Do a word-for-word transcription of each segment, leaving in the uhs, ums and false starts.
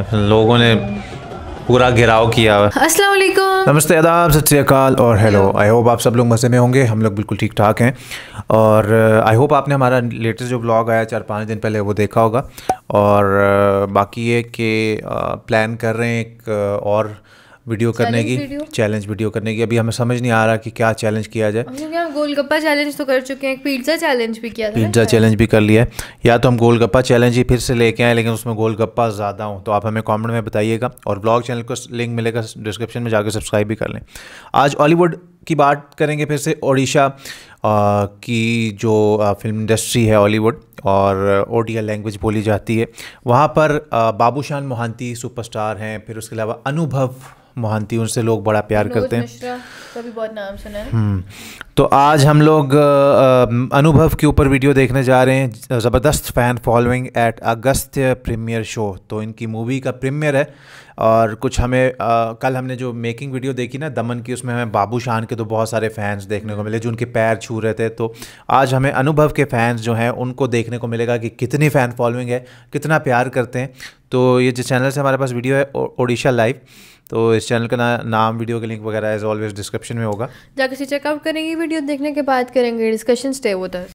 लोगों ने पूरा घेराव किया है। अस्सलाम वालेकुम, नमस्ते, आदाब, सत श्री अकाल और हेलो। आई होप आप सब लोग मज़े में होंगे। हम लोग बिल्कुल ठीक ठाक हैं और आई होप आपने हमारा लेटेस्ट जो ब्लॉग आया चार पाँच दिन पहले वो देखा होगा। और बाकी ये कि प्लान कर रहे हैं एक और वीडियो करने की, चैलेंज वीडियो करने की। अभी हमें समझ नहीं आ रहा कि क्या चैलेंज किया जाए, क्योंकि हम गोलगप्पा चैलेंज तो कर चुके हैं, पिज्ज़ा चैलेंज भी किया था, पिज्ज़ा चैलेंज भी कर लिया है। या तो हम गोलगप्पा चैलेंज ही फिर से लेके आए, लेकिन उसमें गोलगप्पा ज़्यादा हो, तो आप हमें कमेंट में बताइएगा। और ब्लॉग चैनल को लिंक मिलेगा डिस्क्रिप्शन में, जाकर सब्सक्राइब भी कर लें। आज हॉलीवुड की बात करेंगे फिर से, ओडिशा की जो फिल्म इंडस्ट्री है हॉलीवुड और ओडिया लैंग्वेज बोली जाती है, वहाँ पर बाबूशान मोहंती सुपरस्टार हैं। फिर उसके अलावा अनुभव मोहंती, उनसे लोग बड़ा प्यार करते हैं, कभी बहुत नाम सुना है। तो आज हम लोग अनुभव के ऊपर वीडियो देखने जा रहे हैं। ज़बरदस्त fan following at Agastya premiere show, तो इनकी मूवी का प्रीमियर है। और कुछ हमें आ, कल हमने जो मेकिंग वीडियो देखी ना दमन की, उसमें हमें बाबूशान के तो बहुत सारे फैंस देखने को मिले जो उनके पैर छू रहे थे। तो आज हमें अनुभव के फैंस जो हैं उनको देखने को मिलेगा कि कितनी फ़ैन फॉलोइंग है, कितना प्यार करते हैं। तो ये जिस चैनल से हमारे पास वीडियो है ओडिशा लाइव, तो इस चैनल का ना, नाम वीडियो के लिंक वगैरह एज ऑलवेज डिस्क्रिप्शन में होगा, जाकर से चेकआउट करेंगे। वीडियो देखने के बाद करेंगे डिस्कशन स्टे होता है।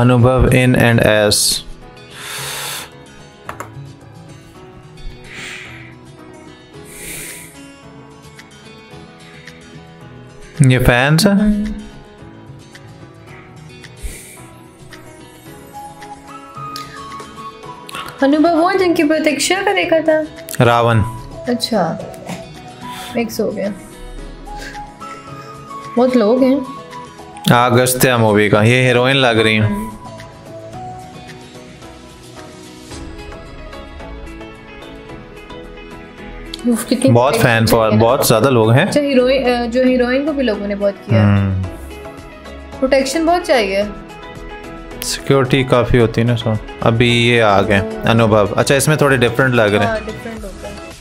अनुभव इन एंड एस ये फैंस है। अनुभव वो जिनकी प्रतीक्षा का देखा था, रावण। अच्छा, मिक्स हो गया, बहुत लोग हैं। अगस्त्या मूवी का ये हीरोइन लग रही है। बहुत फैन फॉलोइंग, बहुत ज्यादा लोग हैं। अच्छा, हीरोइन जो हीरोइन को भी लोगों ने बहुत किया। प्रोटेक्शन बहुत चाहिए, सिक्योरिटी काफी होती है ना सब। अभी ये आ गए अनुभव। अच्छा, इसमें थोड़े डिफरेंट लग रहे हैं,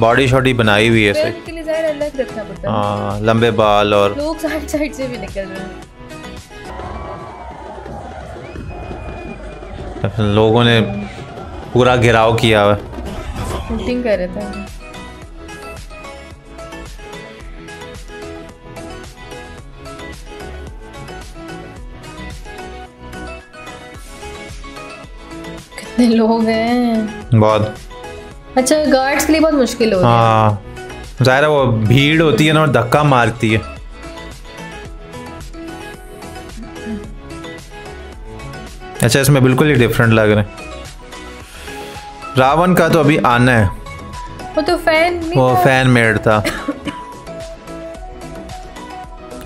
बॉडी शॉडी बनाई हुई है इसके लिए, ज़ाहिर अलग रखना पड़ता है। हां, लंबे बाल और लोग साइड साइड से भी निकल रहे हैं। लोगों ने पूरा घेराव किया है, शूटिंग कर रहे थे। कितने लोग हैं, बहुत। अच्छा, गार्ड्स के लिए बहुत मुश्किल होती है। हाँ, ज़ाहिर है वो भीड़ होती है ना और धक्का मारती है। अच्छा, इसमें बिल्कुल ही डिफरेंट लग रहे हैं। रावण का तो अभी आना है, वो तो फैन वो फैन मेड था।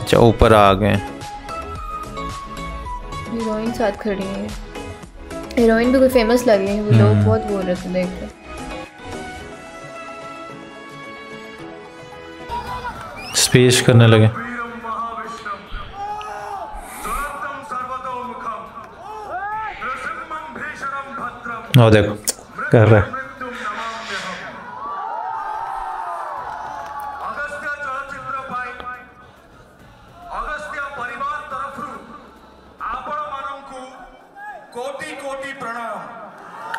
अच्छा, ऊपर आ गए। हीरोइन साथ खड़ी है, हीरोइन भी कोई फेमस लग रही है, वो लोग बहुत बोल रहे थे देख कर। स्पीच करने लगे। ओ देखो कर रहा है।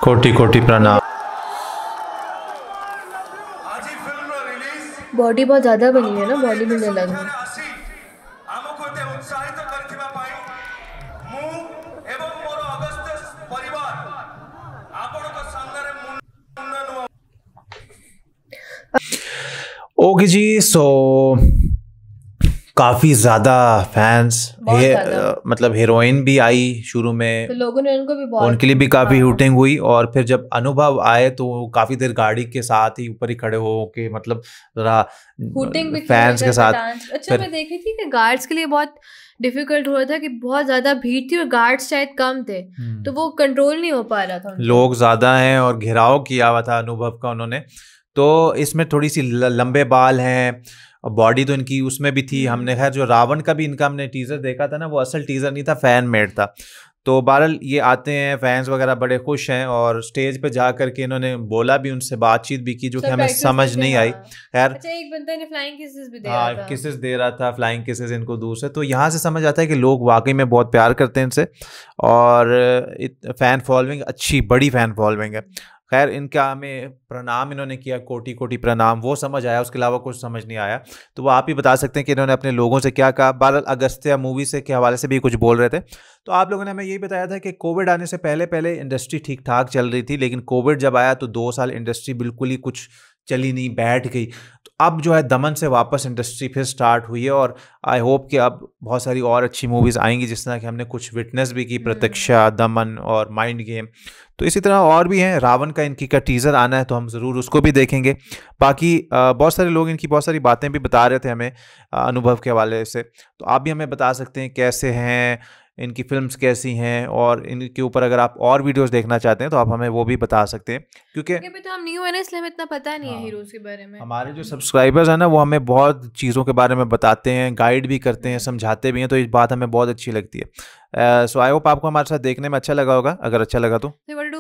कोटि कोटि प्रणाम। बॉडी बहुत ज्यादा बनी है ना, बॉडी मिलने लगी। ओके जी, सो काफ़ी ज़्यादा फैंस, हे, मतलब हीरोइन भी आई शुरू में तो लोगों ने उनको भी बहुत, उनके लिए भी काफ़ी हुटिंग हुई। और फिर जब अनुभव आए तो काफ़ी देर गाड़ी के साथ ही ऊपर ही खड़े हो के, मतलब ज़रा फैंस के साथ। अच्छा, मैं देखी थी कि गार्ड्स के लिए बहुत डिफिकल्ट हो रहा था कि बहुत ज़्यादा भीड़ थी और गार्ड्स शायद कम थे, तो वो कंट्रोल नहीं हो पा रहा था। लोग ज़्यादा हैं और घेराव किया हुआ था अनुभव का उन्होंने। तो इसमें थोड़ी सी लंबे बाल हैं, बॉडी तो इनकी उसमें भी थी। हमने खैर जो रावण का भी इनका हमने टीज़र देखा था ना, वो असल टीज़र नहीं था, फैन मेड था। तो बहरहाल ये आते हैं, फैंस वगैरह बड़े खुश हैं और स्टेज पे जा करके इन्होंने बोला भी, उनसे बातचीत भी की जो कि हमें समझ नहीं आई। खैर अच्छा, एक बंदा ने फ्लाइंग किसेस भी दे रहा था, किसेस दे रहा था, फ्लाइंग किसेस इनको दूर से। तो यहाँ से समझ आता है कि लोग वाकई में बहुत प्यार करते हैं इनसे और फैन फॉलोइंग अच्छी, बड़ी फ़ैन फॉलोइंग है। खैर इनका हमें प्रणाम इन्होंने किया, कोटि कोटि प्रणाम, वो समझ आया, उसके अलावा कुछ समझ नहीं आया। तो वो आप ही बता सकते हैं कि इन्होंने अपने लोगों से क्या कहा। बहरहाल अगस्त्या मूवी से के हवाले से भी कुछ बोल रहे थे, तो आप लोगों ने हमें यही बताया था कि कोविड आने से पहले पहले इंडस्ट्री ठीक ठाक चल रही थी, लेकिन कोविड जब आया तो दो साल इंडस्ट्री बिल्कुल ही कुछ चली नहीं, बैठ गई। तो अब जो है दमन से वापस इंडस्ट्री फिर स्टार्ट हुई है और आई होप कि अब बहुत सारी और अच्छी मूवीज़ आएंगी, जिस तरह कि हमने कुछ विटनेस भी की, प्रतीक्षा, दमन और माइंड गेम। तो इसी तरह और भी हैं, रावण का इनकी का टीज़र आना है तो हम ज़रूर उसको भी देखेंगे। बाकी बहुत सारे लोग इनकी बहुत सारी बातें भी बता रहे थे हमें अनुभव के हवाले से, तो आप भी हमें बता सकते हैं कैसे हैं, इनकी फ़िल्म्स कैसी हैं, और इनके ऊपर अगर आप और वीडियोस देखना चाहते हैं तो आप हमें वो भी बता सकते हैं, क्योंकि अभी तो हम न्यू है ना, इसलिए हमें इतना पता नहीं है हीरोज़ के बारे में। हमारे जो सब्सक्राइबर्स हैं ना, वो हमें बहुत चीज़ों के बारे में बताते हैं, गाइड भी करते हैं, समझाते भी हैं, तो इस बात हमें बहुत अच्छी लगती है। सो आई होप आपको हमारे साथ देखने में अच्छा लगा होगा, अगर अच्छा लगा तो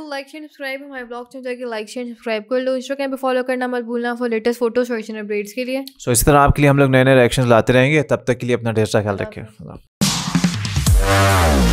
लाइक शेयर सब्सक्राइब, हमारे ब्लॉग चैनल जाके लाइक शेयर सब्सक्राइब कर लो। इंस्टाग्राम पे फॉलो करना मत भूलना फॉर लेटेस्ट फोटोज और अपडेट्स के लिए। सो इस तरह आपके लिए हम लोग नए नए रिएक्शंस लाते रहेंगे, तब तक के लिए अपना ढेर सा ख्याल रखिए।